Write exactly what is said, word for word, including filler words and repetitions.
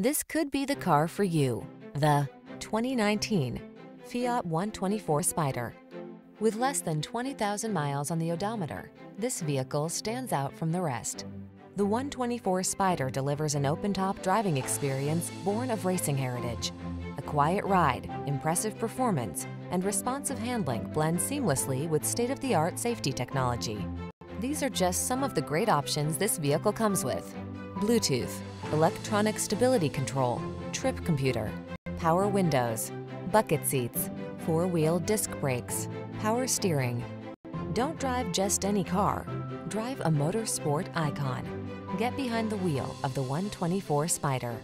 This could be the car for you. The twenty nineteen Fiat one twenty-four Spider. With less than twenty thousand miles on the odometer, this vehicle stands out from the rest. The one twenty-four Spider delivers an open-top driving experience born of racing heritage. A quiet ride, impressive performance, and responsive handling blend seamlessly with state-of-the-art safety technology. These are just some of the great options this vehicle comes with: Bluetooth, electronic stability control, trip computer, power windows, bucket seats, four-wheel disc brakes, power steering. Don't drive just any car, drive a motorsport icon. Get behind the wheel of the one twenty-four Spider.